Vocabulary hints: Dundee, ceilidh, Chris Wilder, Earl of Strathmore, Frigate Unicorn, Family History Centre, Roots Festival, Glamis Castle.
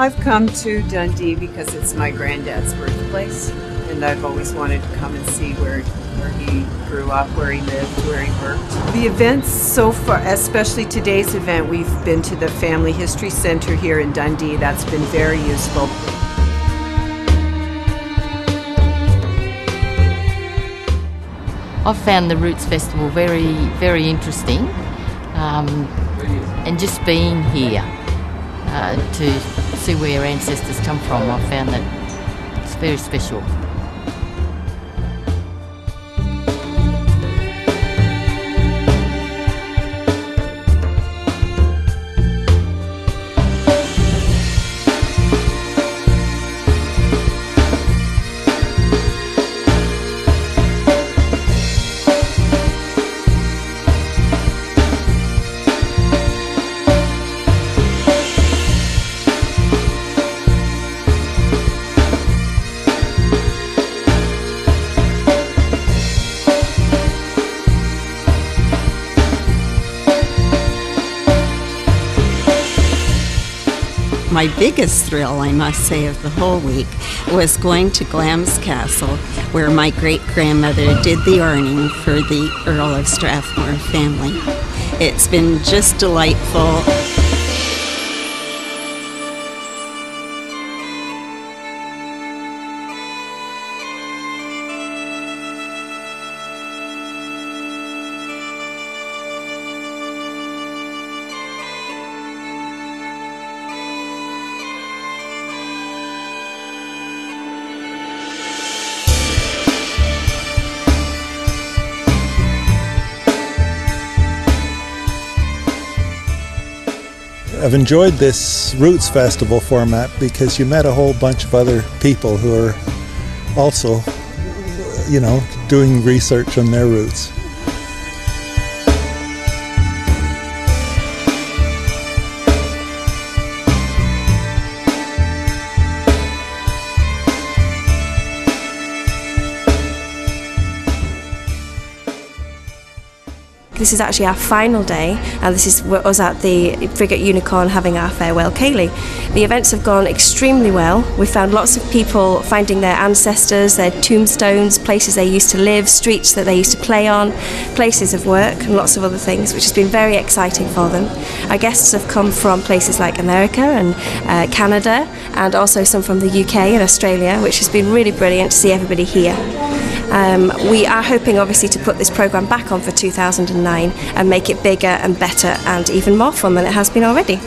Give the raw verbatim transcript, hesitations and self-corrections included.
I've come to Dundee because it's my granddad's birthplace, and I've always wanted to come and see where, where he grew up, where he lived, where he worked. The events so far, especially today's event, we've been to the Family History Centre here in Dundee. That's been very useful. I've found the Roots Festival very, very interesting, um, and just being here uh, to see where our ancestors come from, I've found that it's very special. My biggest thrill, I must say, of the whole week was going to Glamis Castle, where my great-grandmother did the ironing for the Earl of Strathmore family. It's been just delightful. I've enjoyed this Roots Festival format because you met a whole bunch of other people who are also, you know, doing research on their roots. This is actually our final day, and this is us at the Frigate Unicorn having our farewell ceilidh. The events have gone extremely well. We found lots of people finding their ancestors, their tombstones, places they used to live, streets that they used to play on, places of work and lots of other things, which has been very exciting for them. Our guests have come from places like America and uh, Canada, and also some from the U K and Australia, which has been really brilliant to see everybody here. Um, we are hoping obviously to put this programme back on for two thousand nine and make it bigger and better and even more fun than it has been already.